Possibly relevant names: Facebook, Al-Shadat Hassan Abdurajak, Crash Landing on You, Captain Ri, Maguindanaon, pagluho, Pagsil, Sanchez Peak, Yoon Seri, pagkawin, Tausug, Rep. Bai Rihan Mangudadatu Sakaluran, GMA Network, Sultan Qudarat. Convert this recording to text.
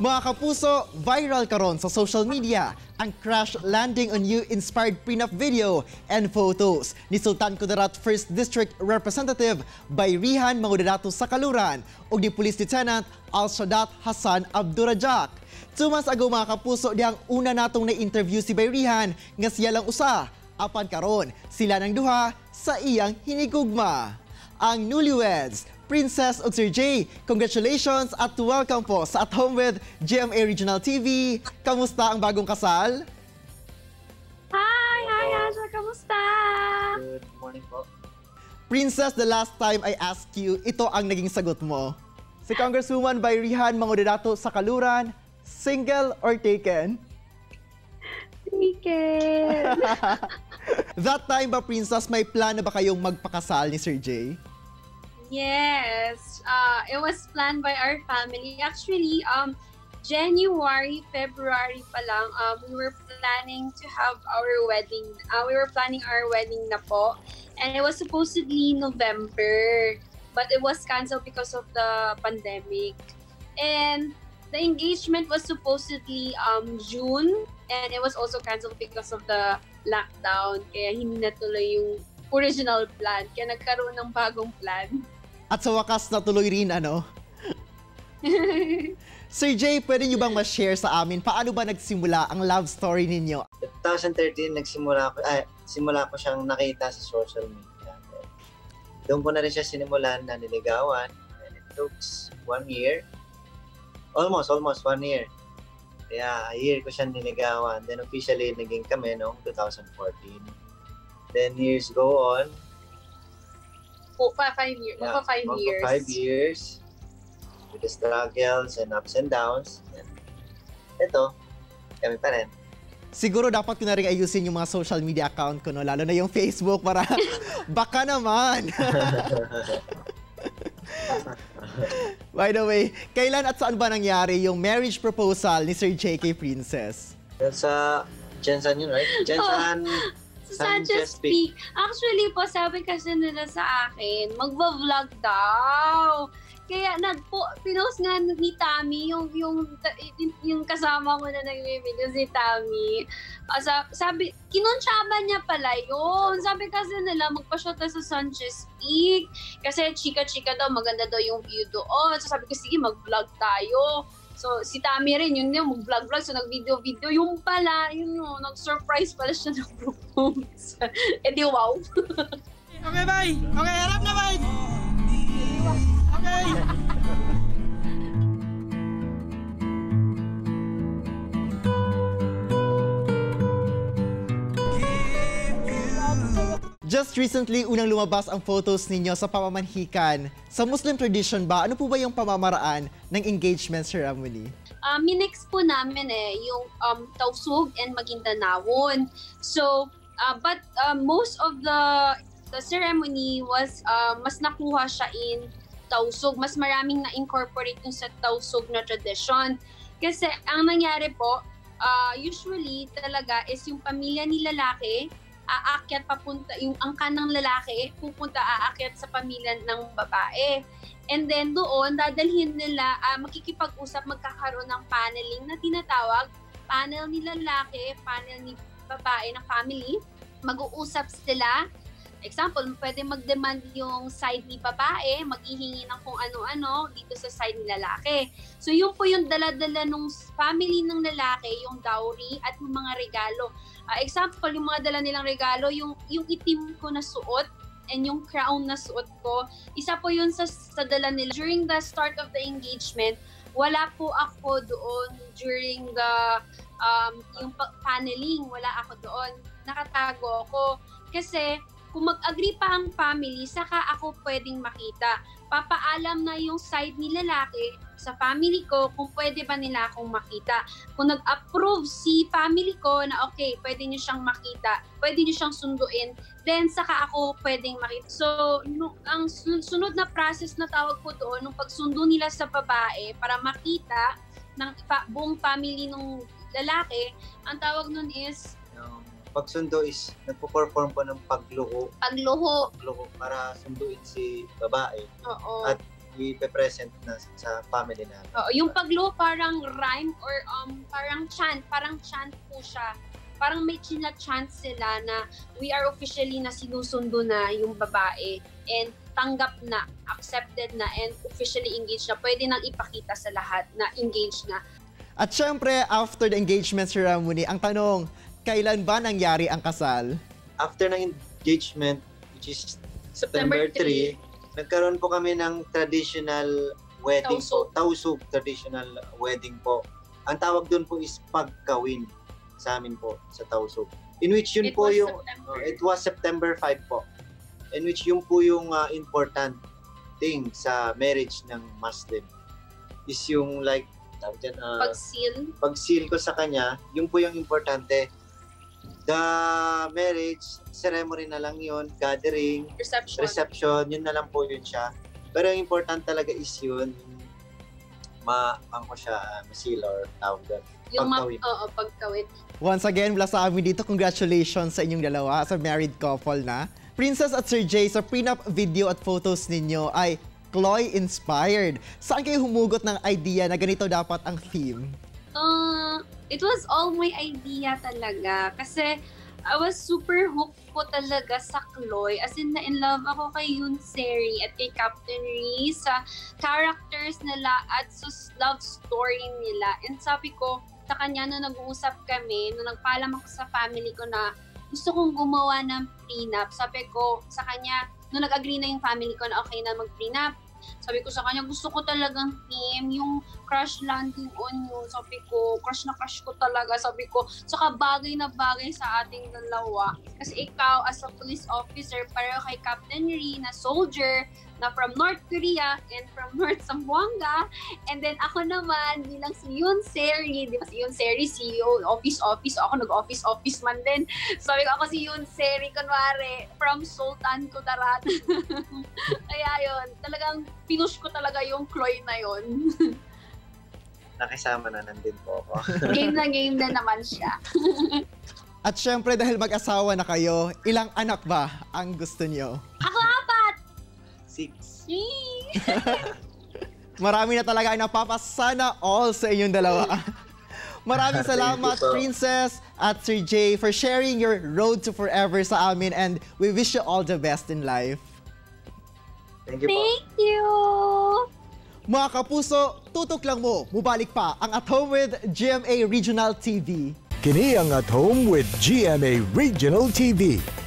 Mga kapuso, viral karon sa social media ang Crash Landing on You inspired prenup video and photos ni Sultan Qudarat 1st District Representative Bai Rihan Mangudadatu Sakaluran ug ni Police Lieutenant Al-Shadat Hassan Abdurajak. Tumas ago mga kapuso diyang una natong na-interview si Bai Rihan nga siya lang usa, apan karon sila nang duha sa iyang hinigugma. Ang newlyweds Princess ug Sir Jay, congratulations at welcome po sa At Home with GMA Regional TV. Kamusta ang bagong kasal? Hi! Hi, Asha! Kamusta? Good morning po. Princess, the last time I asked you, ito ang naging sagot mo. Si Congresswoman Bai Rihan Mangudadatu Sakaluran, single or taken? Taken! That time ba, Princess, may plano ba kayong magpakasal ni Sir Jay? Yes, it was planned by our family. Actually, January, February pa lang, we were planning to have our wedding. We were planning our wedding na po. And it was supposedly November, but it was canceled because of the pandemic. And the engagement was supposedly June, and it was also canceled because of the lockdown. Kaya hindi natuloy yung original plan. Kaya nagkaroon ng bagong plan. At sa wakas natuloy rin, ano? Sir Jay, pwede nyo bang ma-share sa amin paano ba nagsimula ang love story ninyo? 2013, simula ko siyang nakita sa social media. Doon ko na rin siya sinimulan na niligawan. And it took 1 year. Almost 1 year. Kaya a year ko siyang niligawan. Then officially, naging kami noong 2014. Then years go on. Oh, 5 years. Yeah, 5 years. 5 years with the struggles and ups and downs. And ito, kami pa rin. Siguro dapat ko na rin ayusin yung mga social media account ko, no? Lalo na yung Facebook para baka naman. By the way, kailan at saan ba nangyari yung marriage proposal ni Sir J.K. Princess? Sa Jensan yun, right? Jensan... Oh. Sanchez Peak. Actually po, sabi kasi nila sa akin, magva-vlog daw. Kaya pinost nga ni Tami, yung kasama ko na nagme-video si Tami. Sabi, kinuntsaba niya pala yun. Sabi kasi nila, magpa-shot na sa Sanchez Peak. Kasi chika-chika daw, maganda daw yung view doon. So sabi ko, sige, mag-vlog tayo. So, si Tami rin, yun mag-vlog-vlog, so nag-video-video. Yung pala, yun yung nag-surprise pala siya ng propose. E di, wow. Okay, bye! Okay, harap na, bye! Okay! Just recently, unang lumabas ang photos ninyo sa pamamanhikan. Sa Muslim tradition ba, ano po ba yung pamamaraan ng engagement ceremony? Minix po namin yung Tausug and Maguindanaon. So, most of the ceremony was, mas nakuha siya in Tausug. Mas maraming na-incorporate yung sa Tausug na tradition. Kasi ang nangyari po, usually talaga is yung pamilya ni lalaki, aakyat papunta, yung angkan ng lalaki, pupunta aakyat sa pamilya ng babae. And then doon, dadalhin nila, makikipag-usap, magkakaroon ng paneling na tinatawag, panel ni lalaki, panel ni babae ng family. Mag-uusap sila. Example, pwede mag-demand yung side ni babae, maghihingi ng kung ano-ano dito sa side ni lalaki. So yun po yung dala-dala nung family ng lalaki, yung dowry at yung mga regalo. Example, yung mga dala nilang regalo, yung itim ko na suot and yung crown na suot ko, isa po yun sa dala nila. During the start of the engagement, wala po ako doon during the yung paneling, wala ako doon. Nakatago ako kasi kung mag-agree pa ang family, saka ako pwedeng makita. Papaalam na yung side ni lalaki sa family ko kung pwede ba nila akong makita. Kung nag-approve si family ko na okay, pwede nyo siyang makita, pwede nyo siyang sunduin, then saka ako pwedeng makita. So, ang sunod na process na tawag ko doon, nung pagsundo nila sa babae para makita ng buong family ng lalaki, ang tawag nun is... Pagsundo is nagpo-perform po ng pagluho. Pagluho. Para sunduin si babae. Oo. At i-present na sa family natin. Oo, yung pagluho parang rhyme or parang chant po siya. Parang may china-chant sila na we are officially na sinusundo na yung babae and tanggap na, accepted na, and officially engaged na. Pwede nang ipakita sa lahat na engaged na. At syempre, after the engagement ceremony, ang tanong, kailan ba nangyari ang kasal? After ng engagement, which is September 3, nagkaroon po kami ng traditional wedding po. Tausug, traditional wedding po. Ang tawag doon po is pagkawin sa amin po, sa Tausug. In which yun po yung... It was September 5 po. In which yun po yung important thing sa marriage ng Muslim. Is yung like... Pagsil. Pagsil ko sa kanya. Yun po yung importante. The marriage, ceremony na lang yun, gathering, reception, yun na lang po yun siya. Pero yung important talaga is yun, masil or tawag doon. Pagkawin. Once again, mula sa amin dito, congratulations sa inyong dalawa as a married couple na. Princess at Sir Jay, sa prenup video at photos ninyo ay Chloe-inspired. Saan kayo humugot ng idea na ganito dapat ang theme? It was all my idea talaga. Kasi I was super hooked po talaga sa Chloe. As in, na-in-love ako kay Yoon Seri at kay Captain Ri sa characters nila at sa love story nila. And sabi ko sa kanya na nag-uusap kami, na nagpaalam ako sa family ko na gusto kong gumawa ng prenup. Sabi ko sa kanya, nung nag-agree na yung family ko na okay na mag-prenup, sabi ko sa kanya, gusto ko talagang theme, yung Crash Landing on You. Sabi ko, crush na crush ko talaga. Sabi ko, saka bagay na bagay sa ating dalawa. Kasi ikaw, as a police officer, pareho kay Captain Ri na soldier, na from North Korea, and from North Zamboanga. And then ako naman, bilang si Yoon Seri, di ba si Yoon Seri, CEO, office, ako nag-office man din. Sabi ko, ako si Yoon Seri, kunwari, from Sultan Qudarat. Kaya yun, talagang pinush ko talaga yung Chloe na yun. Nakisama na nandin po ako. Game na naman siya. At syempre, dahil mag-asawa na kayo, ilang anak ba ang gusto niyo? Ako 6. Marami na talaga ay napapasana all sa inyong dalawa. Maraming salamat, Princess at Sir Jay, for sharing your road to forever sa amin, and we wish you all the best in life. Thank you po. Thank you! Mga kapuso, tutok lang mo, mubalik pa ang At Home with GMA Regional TV. Kini ang At Home with GMA Regional TV.